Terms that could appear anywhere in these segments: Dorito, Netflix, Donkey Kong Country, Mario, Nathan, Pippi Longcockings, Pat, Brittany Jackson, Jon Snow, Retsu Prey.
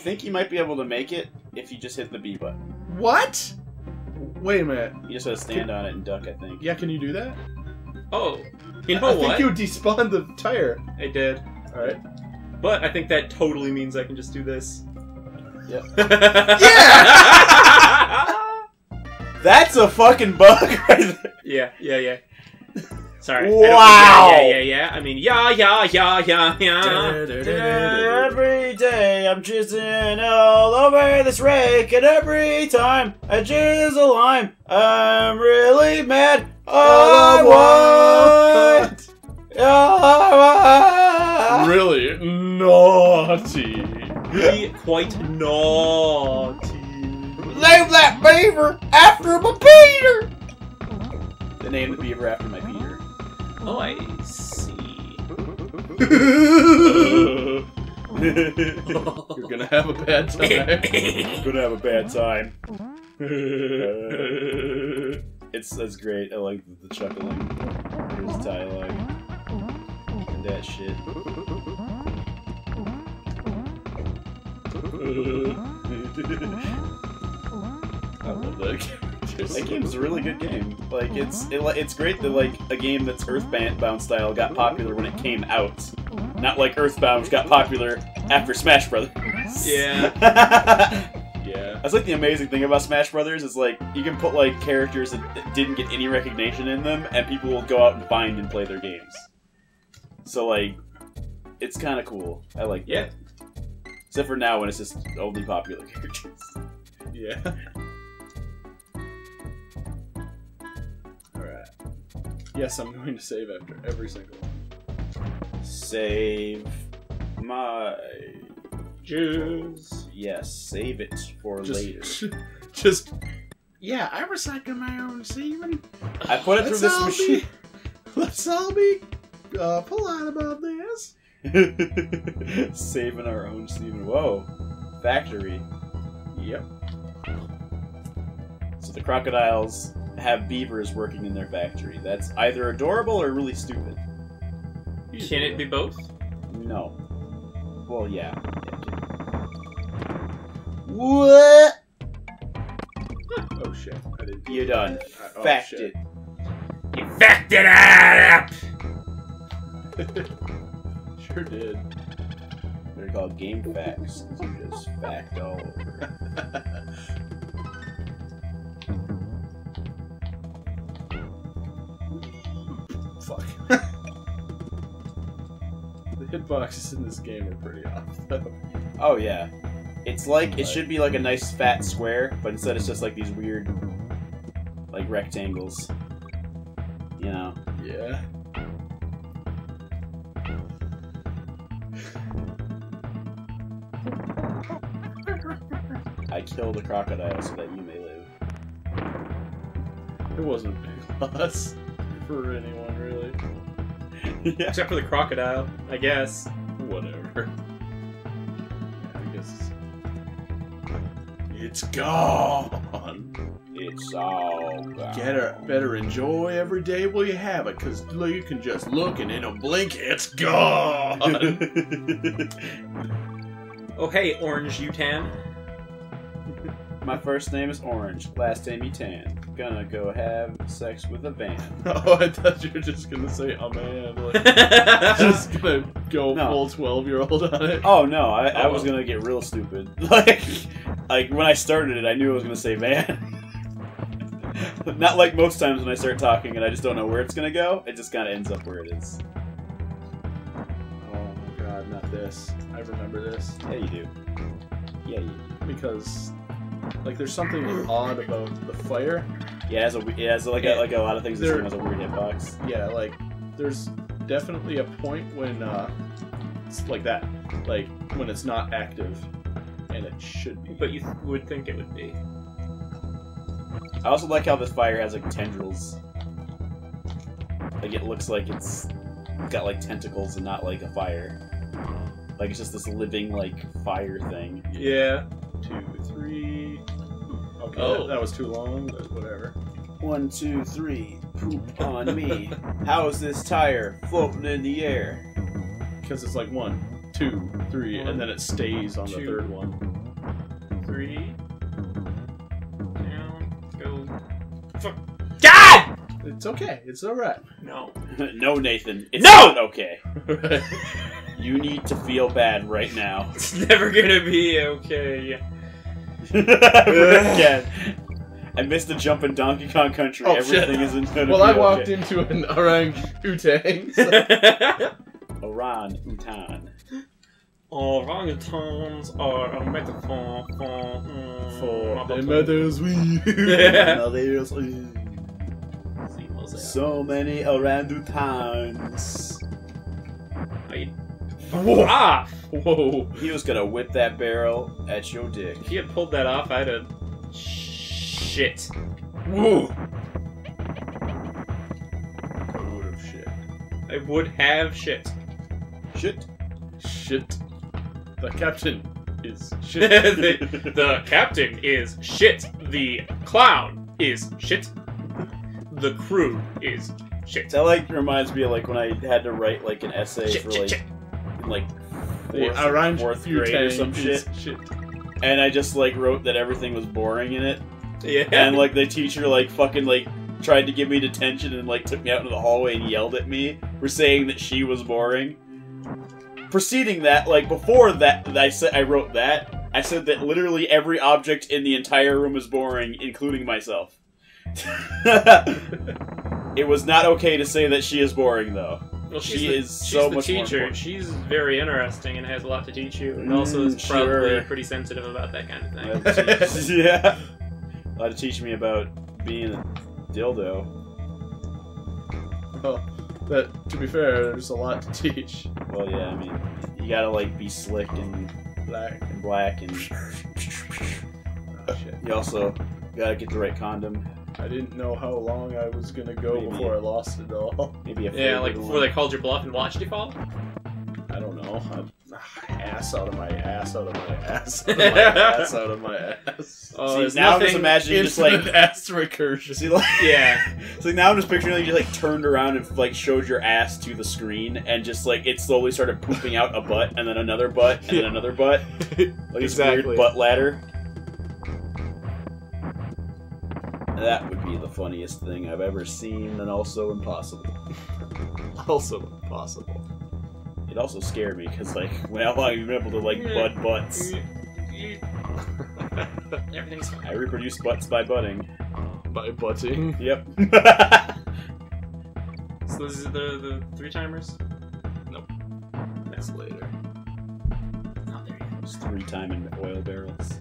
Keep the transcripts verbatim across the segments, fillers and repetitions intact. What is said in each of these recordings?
think you might be able to make it if you just hit the B button. What? Wait a minute. You just gotta stand can... on it and duck, I think. Yeah, can you do that? Oh. You know I, I what? I think you despawned the tire. I did. Alright. But I think that totally means I can just do this. Yep. Yeah! That's a fucking bug right there. Yeah, yeah, yeah. Sorry. Wow! Yeah, yeah, yeah, yeah. I mean, yeah, yeah, yeah, yeah, yeah. Every day I'm jizzing all over this rake, and every time I jizz a lime, I'm really mad. All I want. All I want. Really naughty. Really quite naughty. Name that beaver after my Peter! They named the beaver after my Peter. Oh, I see. uh, you're gonna have a bad time. You're gonna have a bad time. uh, it's that's great. I like the, the chuckling. There's dialogue. And that shit. Uh, I love that game. That game's a really good game. Like, it's it, it's great that, like, a game that's Earthbound style got popular when it came out. Not like Earthbound got popular after Smash Brothers. Yeah. Yeah. That's, like, the amazing thing about Smash Brothers is, like, you can put, like, characters that, that didn't get any recognition in them, and people will go out and find and play their games. So, like, it's kind of cool. I like yeah. that. Except for now when it's just only popular characters. Yeah. Yes, I'm going to save after every single one. Save my juice. Yes, save it for just, later. Just, yeah, I recycle my own semen. I put it let's through this machine. Be, let's all be uh, polite about this. Saving our own semen. Whoa, factory. Yep. So the crocodiles have beavers working in their factory. That's either adorable or really stupid. Can it be both? No. Well, yeah. What? Oh shit! I didn't. You done? Oh, fact shit. it. You fact it up. Sure did. They're called game facts. You just fact all over. Fuck. The hitboxes in this game are pretty off, though. Oh, yeah. It's like, it should be like a nice fat square, but instead it's just like these weird, like, rectangles. You know? Yeah. I killed a crocodile so that you may live. It wasn't a big loss for anyone, really. Yeah. Except for the crocodile, I guess. Whatever. Yeah, I guess it's gone. It's all gone. Get her, better enjoy every day while you have it, because you can just look and in a blink, it's gone. Oh, hey, Orange Utan. My first name is Orange, last name Utan. Gonna go have sex with a van. Oh, I thought you were just gonna say a man. Like, just gonna go no. full twelve year old on it. Oh no, I, oh. I was gonna get real stupid. Like, like when I started it, I knew I was gonna say man. Not like most times when I start talking and I just don't know where it's gonna go, it just kinda ends up where it is. Oh my god, not this. I remember this. Yeah, you do. Yeah, you do. Because... like, there's something odd about the fire. Yeah, it has, a, it has like, a, like a lot of things that has a weird hitbox. Yeah, like, there's definitely a point when, uh, it's like that. Like, when it's not active, and it should be. But you th would think it would be. I also like how this fire has, like, tendrils. Like, it looks like it's got, like, tentacles and not, like, a fire. Like, it's just this living, like, fire thing. Yeah. Two, three. Okay, oh. that, that was too long, but whatever. One, two, three. Poop on me. How is this tire floating in the air? Because it's like one, two, three, one, and then it stays on two, the third one. three. Down. Go. Fuck. God! It's okay. It's alright. No. No, Nathan. It's no! Not okay. You need to feel bad right now. It's never gonna be okay. Again. I missed the jump in Donkey Kong Country. Oh, Everything shit. Isn't gonna well, be I walked okay. into an orang utang. So. Orang utan. Orangutans are a metaphor for, mm, for the mothers we mothers we. So many orangutans. I... Whoa. Ah! Whoa! He was gonna whip that barrel at your dick. If he had pulled that off, I'd have. Shit. Woo! I would have shit. I would have shit. Shit. Shit. The captain is shit. the, the captain is shit. The clown is shit. The crew is shit. That like reminds me of like when I had to write like an essay shit, for shit, like shit. In, like fourth, yeah, fourth grade or some shit. shit. And I just like wrote that everything was boring in it. Yeah. And like the teacher like fucking like tried to give me detention and like took me out into the hallway and yelled at me for saying that she was boring. Preceding that, like, before that, I said I wrote that, I said that literally every object in the entire room is boring, including myself. It was not okay to say that she is boring, though. Well, she the, is so the much teacher. More important. She's very interesting and has a lot to teach you, and mm, also is probably sure. pretty sensitive about that kind of thing. Yeah. A lot to teach me about being a dildo. Oh. But, to be fair, there's a lot to teach. Well, yeah, I mean, you gotta, like, be slick and black and... black and oh, shit. You also gotta get the right condom. I didn't know how long I was gonna go maybe before a, I lost it all. Maybe a Yeah, like, before one. They called your bluff and watched you fall? I don't know. I'm, ass out of my ass, out of my ass, out of my ass, out of my ass. Oh, see, now I'm just imagining just like ass recursion. See, like, yeah. So now I'm just picturing like you like turned around and like showed your ass to the screen and just like it slowly started pooping out a butt and then another butt and then another butt, like exactly. This weird butt ladder. That would be the funniest thing I've ever seen, and also impossible. Also impossible. It also scared me because, like, how long have you been able to, like, butt butts? Everything's fine. I reproduce butts by butting. By butting? Yep. So this is the, the three timers? Nope. That's later. Not there yet. It's three timing oil barrels.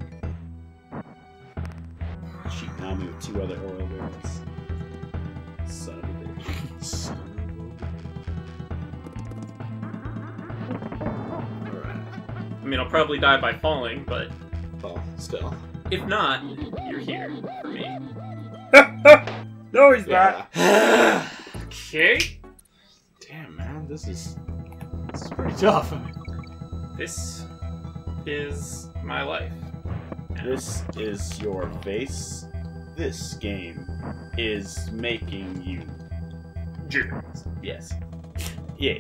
She found me with two other oil barrels. Son of a bitch. Son of a bitch. I mean, I'll probably die by falling, but... Well, still. If not, you're here for me. No, he's yeah. not! Okay. Damn, man, this is... This is pretty tough. This is my life. This is your face. This game is making you... Jerks. Yes. Yeah.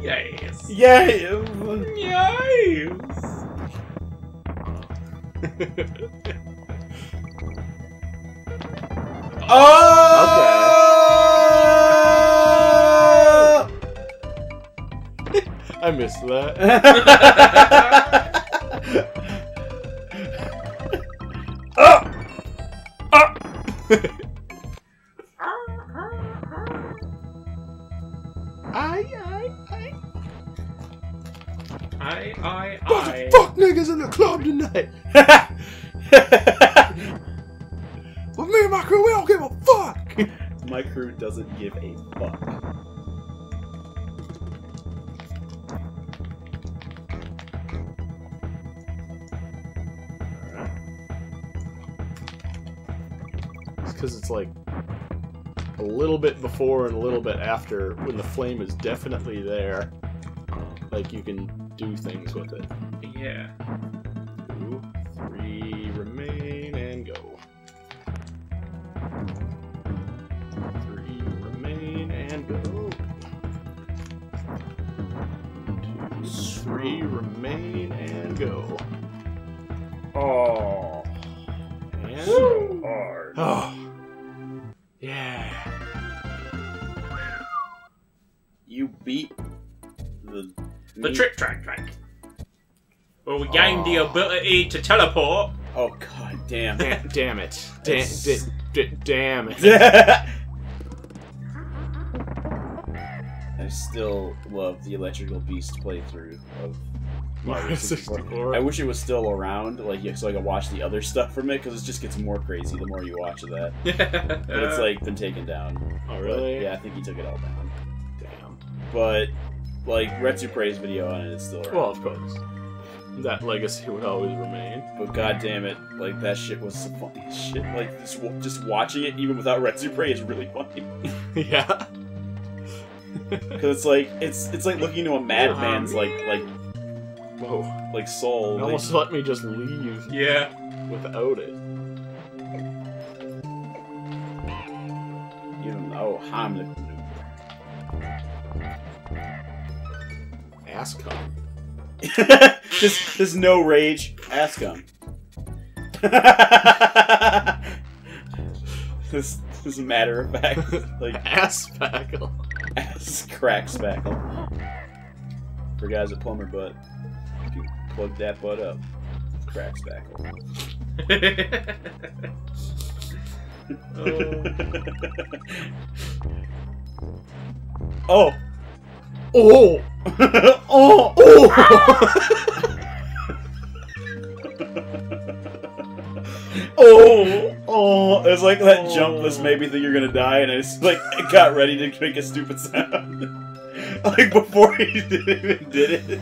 Yes. Yes. Yes. Oh. Okay. I missed that. Oh. Oh. I, I, I... Bunch of fuck niggas in the club tonight! But me and my crew, we don't give a fuck! My crew doesn't give a fuck. It's because it's like... a little bit before and a little bit after, when the flame is definitely there. Like, you can... do things with it. Yeah. Two, three, remain, and go. Three, remain, and go. Two, three, remain, and go. Oh, and so hard. Oh, yeah. You beat the the trip track track. Well, we gained oh. the ability to teleport. Oh god damn! Da damn it! Da da da damn it! I still love the Electrical Beast playthrough of Mario sixty-four. I wish it was still around, like yeah, so I could watch the other stuff from it, because it just gets more crazy the more you watch of that. But it's like been taken down. Oh really? But, yeah, I think he took it all down. Damn. But like Retsu Prey's video on it is still around. Well, of course. That legacy would always remain. But god damn it, like that shit was some funny shit. Like just, just watching it even without Retsu Prey is really funny. Yeah. Because it's like it's it's like looking into a madman's like like whoa like soul. It almost like, let me just leave. Yeah, without it. You don't know how I'm gonna do. Ass cum. Just there's no rage. Ass cum. This is a matter of fact. Like ass spackle. Ass crack spackle. For guys with plumber butt, if you plug that butt up, crack spackle. Oh. Oh. Oh. Oh. Oh. Oh. Oh, it's like that oh. jump that's maybe that you're gonna die, and it's like it got ready to make a stupid sound. Like before he did, even did it.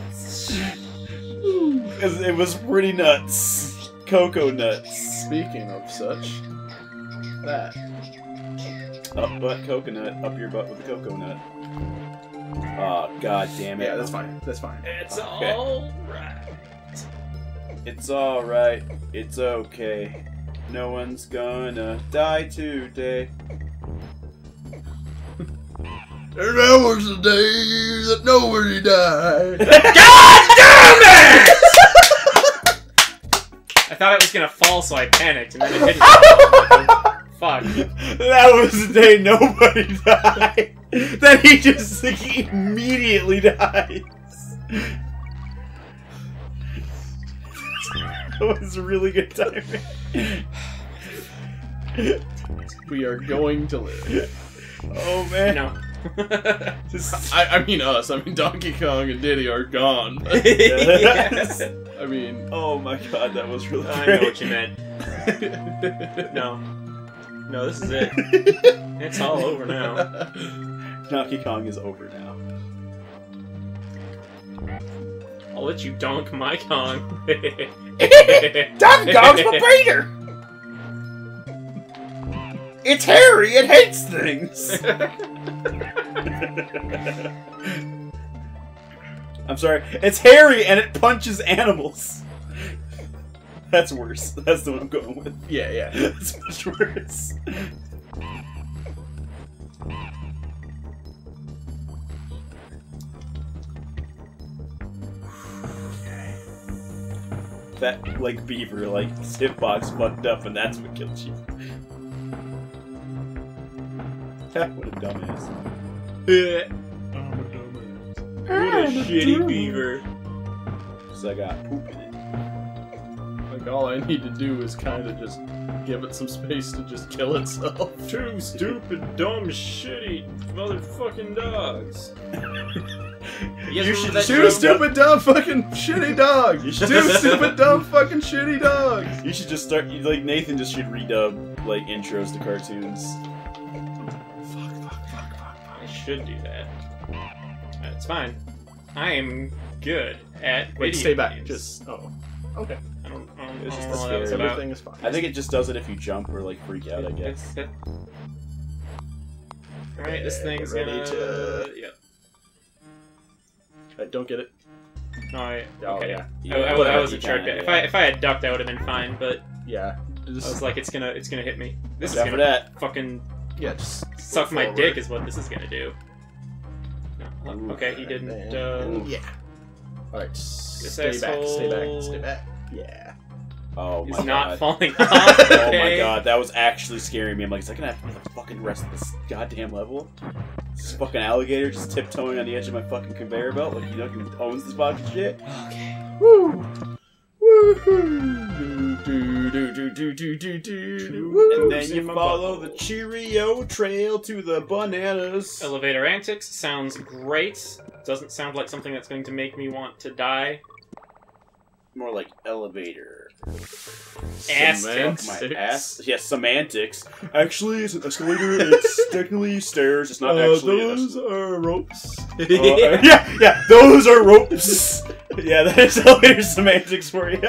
Because it was pretty nuts. Cocoa nuts. Speaking of such, that. Up butt coconut, up your butt with a cocoa nut. Oh, god damn it. Yeah, that's fine. That's fine. It's okay. Alright. It's alright. It's okay. No one's gonna die today. And that was the day that nobody died. God damn it! I thought it was gonna fall, so I panicked, and then it didn't fall. Fuck. That was the day nobody died. Then he just like, he immediately dies. That was really good timing. We are going to live. Oh man. No. Just, I, I mean us. I mean Donkey Kong and Diddy are gone. But, yeah. Yes. I mean. Oh my god, that was really. I great. know what you meant. No. No, this is it. It's all over now. Donkey Kong is over now. I'll let you donk my Kong. Donkey Kong's my breeder! It's hairy, it hates things! I'm sorry, it's hairy and it punches animals. That's worse. That's the one I'm going with. Yeah, yeah. That's much worse. That, like, beaver, like, hitbox fucked up, and that's what killed you. What a dumbass. I'm a dumbass. What a shitty beaver. Because I got poop in it. Like, all I need to do is kind of just give it some space to just kill itself. Two stupid, dumb, shitty motherfucking dogs. You you should, two stupid, dumb, fucking shitty dogs. Two stupid, dumb, fucking shitty dogs. You should just start, like, Nathan just should redub, like, intros to cartoons. Fuck, fuck, fuck, fuck, fuck. I should do that. That's fine. I am good at Wait, stay back. Games. Just, oh. Okay. I don't, I don't, it's just I don't know what everything is fine. I think it just does it if you jump or like freak out, I guess. Alright, this thing's ready gonna... to... Yep. I don't get it. No, I... Oh, okay, yeah. yeah. I, I, I, I wasn't sure. Yeah. If, I, if I had ducked, I would have been fine, but... Yeah. Just... I was like, it's gonna it's gonna hit me. This Except is gonna that. fucking... Yeah, just... Suck my forward. dick is what this is gonna do. No, Ooh, okay, he didn't... Uh... Yeah. Alright, stay back, stay back, stay back. Yeah. Oh my god. He's not falling off. Oh my god, that was actually scaring me. I'm like, is that gonna happen to the fucking rest of this goddamn level? This fucking alligator just tiptoeing on the edge of my fucking conveyor belt, like he fucking owns this box of shit. Okay. Woo! Woohoo! Do, do, do, do, do, do, do, woo. And then you follow the Cheerio trail to the bananas. Elevator antics sounds great. Doesn't sound like something that's going to make me want to die. More like elevator. Semantics. My ass. Yeah, semantics. Actually, it's an escalator. It's technically stairs. It's not uh, actually. Those an are ropes. Uh, yeah. yeah, yeah, those are ropes. Yeah, that is elevator semantics for you.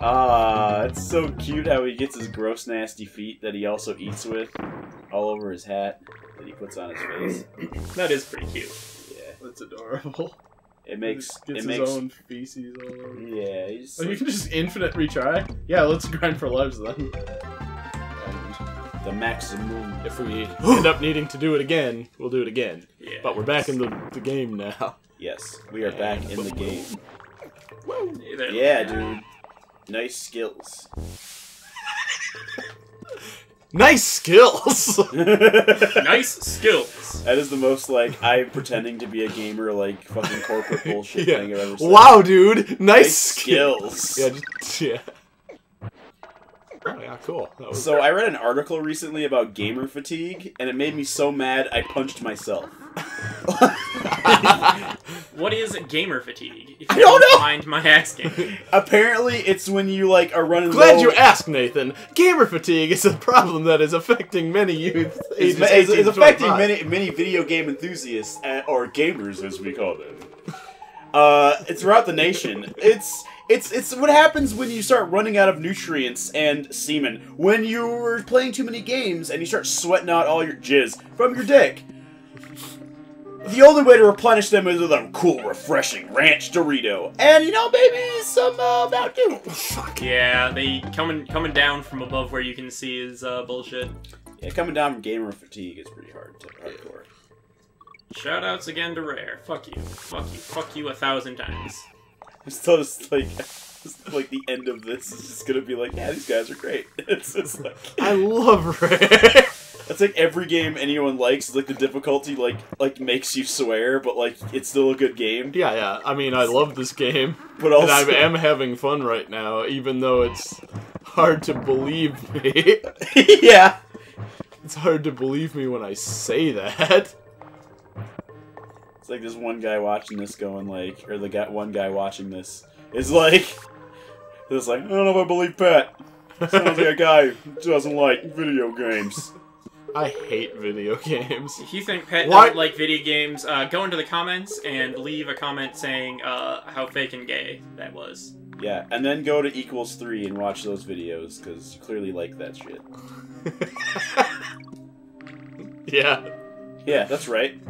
Ah, it's so cute how he gets his gross, nasty feet that he also eats with all over his hat that he puts on his face. That is pretty cute. Yeah, that's adorable. It makes it his makes, own feces all over. Yeah, he's oh, like, you can just infinite retry. Yeah, let's grind for lives then. And the maximum. If we end up needing to do it again, we'll do it again. Yeah. But we're back in the, the game now. Yes, we are and back in the game. Hey, yeah, dude. Nice skills. Nice skills! Nice skills! That is the most, like, I'm pretending to be a gamer, like, fucking corporate bullshit yeah. thing I've ever seen. Wow, dude! Nice, nice skills! skills. Yeah, just, yeah. Oh, yeah, cool. That was so great. I read an article recently about gamer fatigue, and it made me so mad I punched myself. What is gamer fatigue? If you I don't, don't know. Mind my asking. Apparently, it's when you like are running. Glad low. You asked, Nathan. Gamer fatigue is a problem that is affecting many youth. It's, it's, it's affecting many many video game enthusiasts uh, or gamers, as we call them. Uh, it's throughout the nation. It's. It's it's what happens when you start running out of nutrients and semen. When you were playing too many games and you start sweating out all your jizz from your dick. The only way to replenish them is with a cool, refreshing ranch Dorito, and you know maybe some uh, Mountain Dew. Fuck yeah, the coming coming down from above where you can see is uh, bullshit. Yeah, coming down from gamer fatigue is pretty hard to hardcore. Shoutouts again to Rare. Fuck you. Fuck you. Fuck you a thousand times. I'm still just like, just like the end of this is just gonna be like, yeah, these guys are great. It's just like I love Rare. That's like every game anyone likes. Like the difficulty, like like makes you swear, but like it's still a good game. Yeah, yeah. I mean, I love this game, but also and I am having fun right now, even though it's hard to believe me. Yeah, it's hard to believe me when I say that. It's like this one guy watching this going like, or the guy, one guy watching this is like, it's like, I don't know if I believe Pat. Sounds like a guy who doesn't like video games. I hate video games. If you think Pat doesn't like video games, uh, go into the comments and leave a comment saying uh, how fake and gay that was. Yeah, and then go to equals three and watch those videos, because you clearly like that shit. Yeah. Yeah, that's right.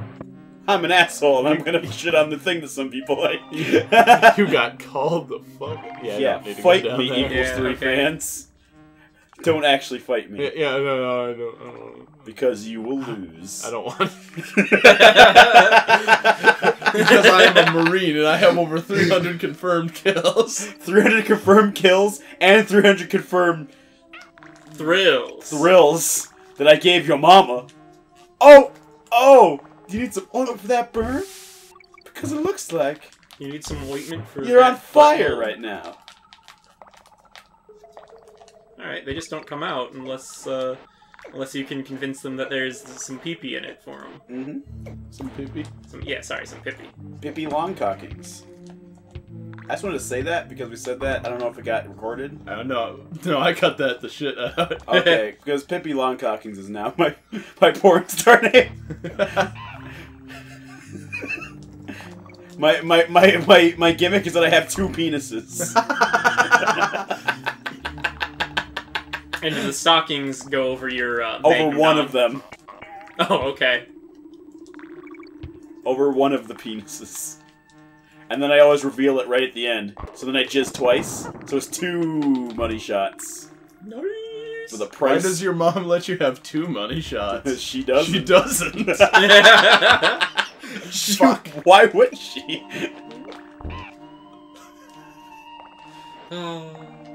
I'm an asshole, and I'm gonna shit on the thing that some people like. You got called the fuck. Yeah, yeah fight me, there. equals yeah, three okay. fans. Don't actually fight me. Yeah, yeah no, no, I don't, I don't. Because you will lose. I don't want. Because I am a Marine and I have over three hundred confirmed kills. three hundred confirmed kills and three hundred confirmed thrills. Thrills that I gave your mama. Oh, oh! You need some ointment for that burn? Because it looks like you need some ointment for. You're that on fire button. Right now. Alright, they just don't come out unless uh, unless you can convince them that there's some pee-pee in it for them. Mm-hmm. Some pee-pee? Some, yeah, sorry, some pee-pee. Pee-pee long cockings. I just wanted to say that because we said that. I don't know if it got recorded. I don't know. No, I cut that the shit out. Okay, because Pippi Longcockings is now my, my porn star name. my, my, my, my, my gimmick is that I have two penises. And do the stockings go over your uh, over one of them. Oh, okay. Over one of the penises. And then I always reveal it right at the end. So then I jizz twice. So it's two money shots. Nice. For the price. Why does your mom let you have two money shots? She doesn't. She doesn't. Fuck. Why would she? Oh.